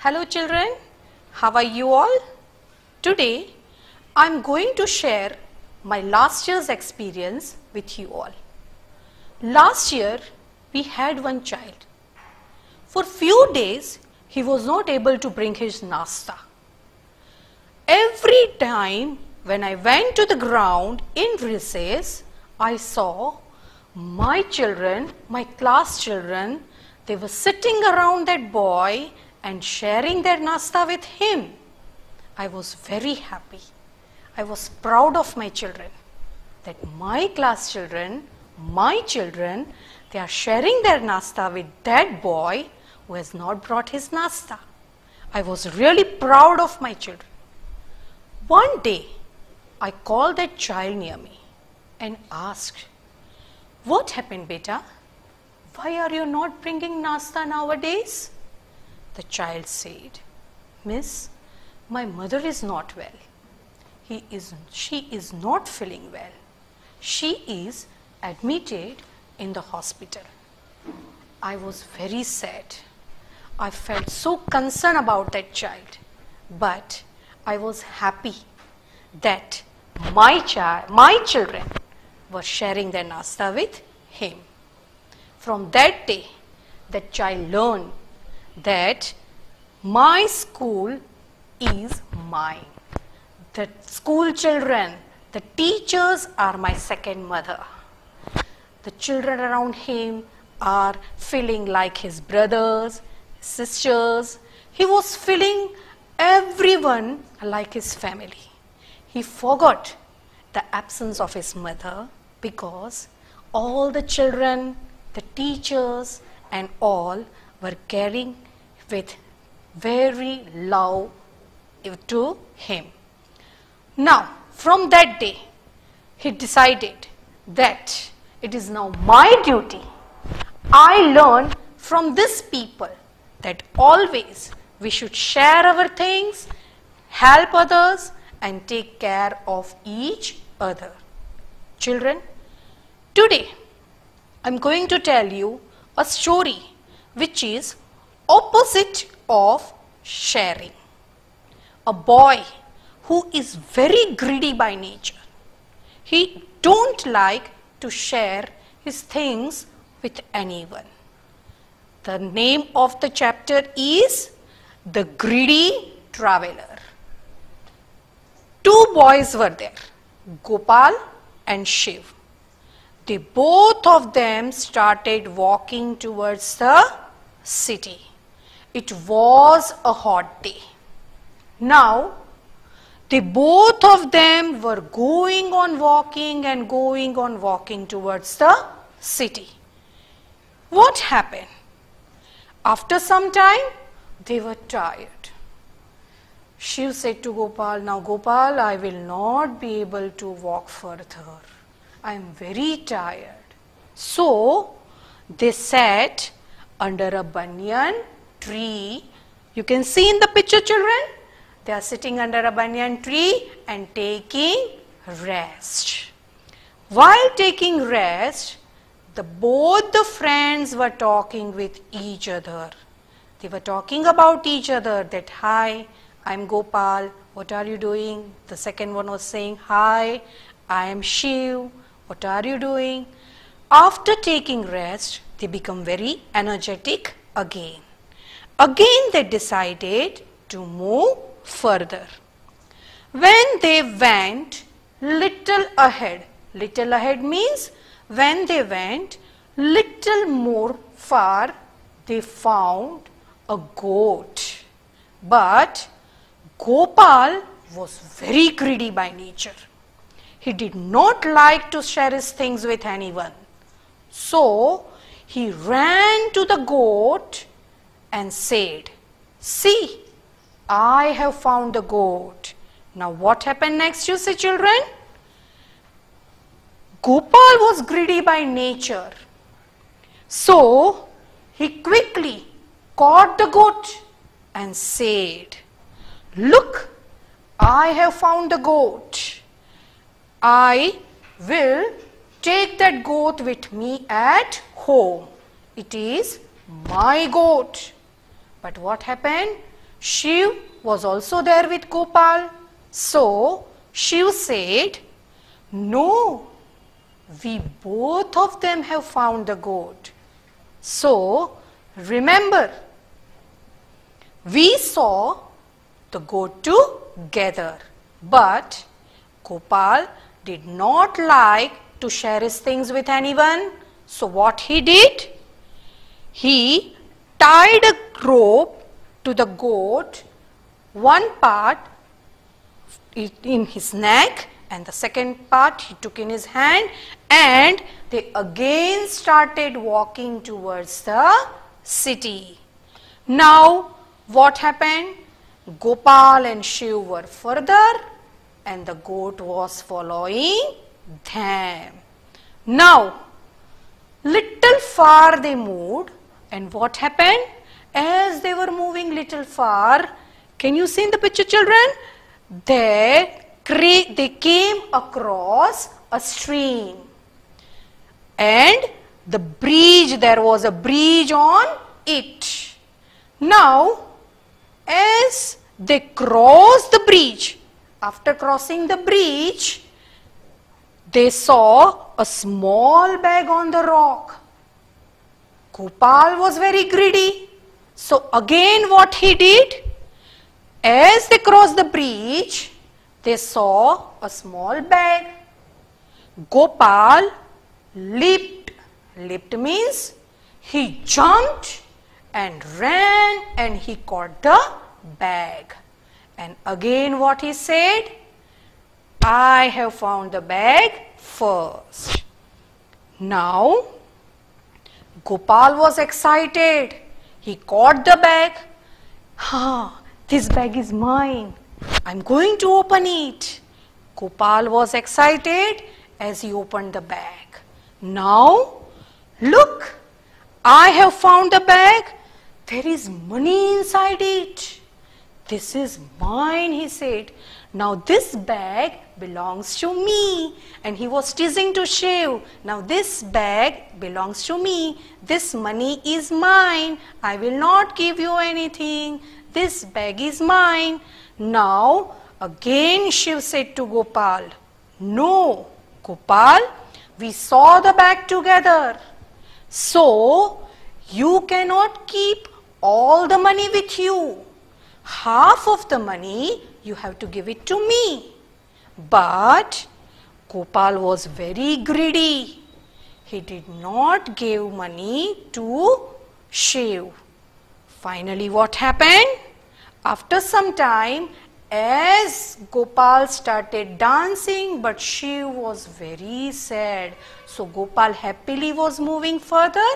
Hello children, how are you all? Today I am going to share my last year's experience with you all. Last year we had one child. For few days he was not able to bring his nasta. Every time when I went to the ground in recess, I saw my children, my class children, they were sitting around that boy and sharing their nasta with him. I was very happy. I was proud of my children, that my class children, my children, they are sharing their nasta with that boy who has not brought his nasta. I was really proud of my children. One day, I called that child near me and asked, "What happened, beta? Why are you not bringing nasta nowadays?" The child said, "Miss, my mother is not well. She is not feeling well. She is admitted in the hospital." I was very sad. I felt so concerned about that child. But I was happy that my children were sharing their nasta with him. From that day, that child learned that my school is mine. The school children, the teachers are my second mother. The children around him are feeling like his brothers, sisters. He was feeling everyone like his family. He forgot the absence of his mother because all the children, the teachers and all were caring with very love to him. Now, from that day, he decided that it is now my duty. I learned from these people that always we should share our things, help others and take care of each other. Children, today I am going to tell you a story which is opposite of sharing. A boy who is very greedy by nature. He don't like to share his things with anyone. The name of the chapter is The Greedy Traveler. Two boys were there, Gopal and Shiv. They both of them started walking towards the city. It was a hot day. Now, they both of them were going on walking towards the city. What happened? After some time, they were tired. Shiv said to Gopal, "Now Gopal, I will not be able to walk further. I am very tired." So they sat under a banyan tree. You can see in the picture, children, they are sitting under a banyan tree and taking rest. While taking rest, both the friends were talking with each other. They were talking about each other that, "Hi, I am Gopal. What are you doing?" The second one was saying, "Hi, I am Shiv. What are you doing?" After taking rest, they become very energetic again. Again, they decided to move further. When they went little ahead means when they went little more far, they found a goat. But Gopal was very greedy by nature. He did not like to share his things with anyone. So, he ran to the goat and said, "See, I have found the goat." Now what happened next, you see children? Gopal was greedy by nature. So he quickly caught the goat and said, "Look, I have found the goat. I will take that goat with me at home. It is my goat." But what happened? Shiv was also there with Gopal. So Shiv said, "No, we both of them have found the goat. So remember, we saw the goat together." But Gopal did not like to share his things with anyone. So what he did? He tied a rope to the goat, one part in his neck and the second part he took in his hand, and they again started walking towards the city. Now what happened? Gopal and Shiv were further and the goat was following them. Now little far they moved, and what happened? As they were moving little far, can you see in the picture, children? They came across a stream, and the bridge, there was a bridge on it. Now as they crossed the bridge, after crossing the bridge, they saw a small bag on the rock. Gopal was very greedy. So again what he did? As they crossed the bridge, they saw a small bag. Gopal leaped. Leaped means he jumped and ran and he caught the bag. And again what he said? "I have found the bag first." Now Gopal was excited. He caught the bag. "This bag is mine. I'm going to open it." Gopal was excited as he opened the bag. "Now, look, I have found the bag. There is money inside it. This is mine," he said. "Now this bag belongs to me." And he was teasing to Shiv. "Now this bag belongs to me. This money is mine. I will not give you anything. This bag is mine." Now again Shiv said to Gopal, "No, Gopal, we saw the bag together. So you cannot keep all the money with you. Half of the money you have to give it to me." But Gopal was very greedy. He did not give money to Shiv. Finally what happened? After some time, as Gopal started dancing, but Shiv was very sad. So Gopal happily was moving further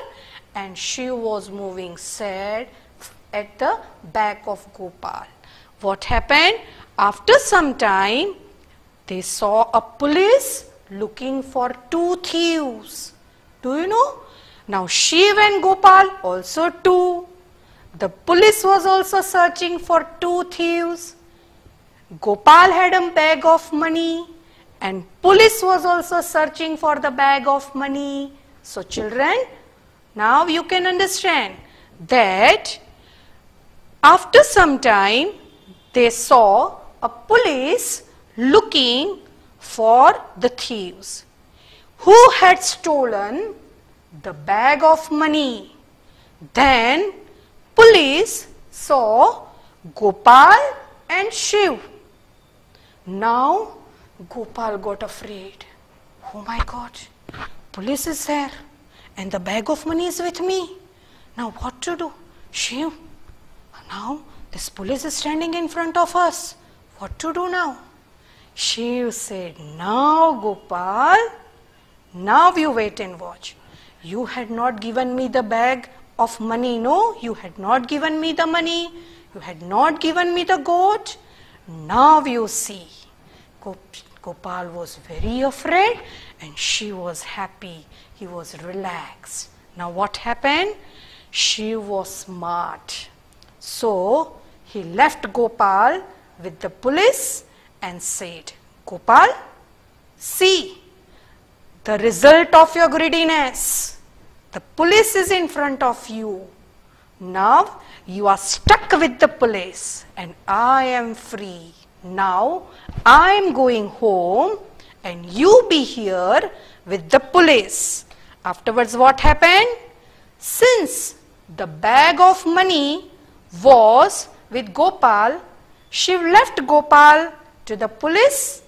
and Shiv was moving sad at the back of Gopal. What happened? After some time, they saw a police looking for two thieves. Do you know? Now Shiv and Gopal also two. The police was also searching for two thieves. Gopal had a bag of money and police was also searching for the bag of money. So children, now you can understand that after some time, they saw a police looking for the thieves who had stolen the bag of money. Then police saw Gopal and Shiv. Now Gopal got afraid. "Oh my God, police is there and the bag of money is with me. Now what to do? Shiv, now this police is standing in front of us. What to do now?" Shiv said, "Now Gopal, now you wait and watch. You had not given me the bag of money. No, you had not given me the money, you had not given me the goat. Now you see. Gopal was very afraid and she was happy. He was relaxed. Now what happened? Shiv was smart. So he left Gopal with the police and said, Gopal, see the result of your greediness. The police is in front of you. Now you are stuck with the police and I am free. Now I am going home and you be here with the police. Afterwards what happened? Since the bag of money was with Gopal, Shiv left Gopal to the police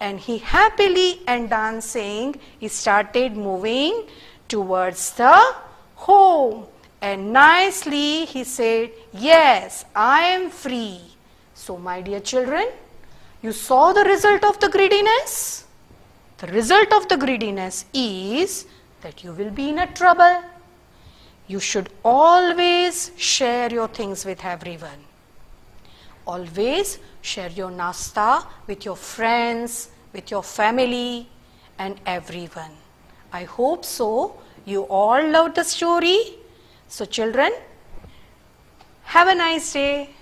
and he happily and dancing, he started moving towards the home. And nicely he said, yes, I am free. So my dear children, you saw the result of the greediness. The result of the greediness is that you will be in a trouble. You should always share your things with everyone. Always share your nasta with your friends, with your family and everyone. I hope so. You all loved the story. So children, have a nice day.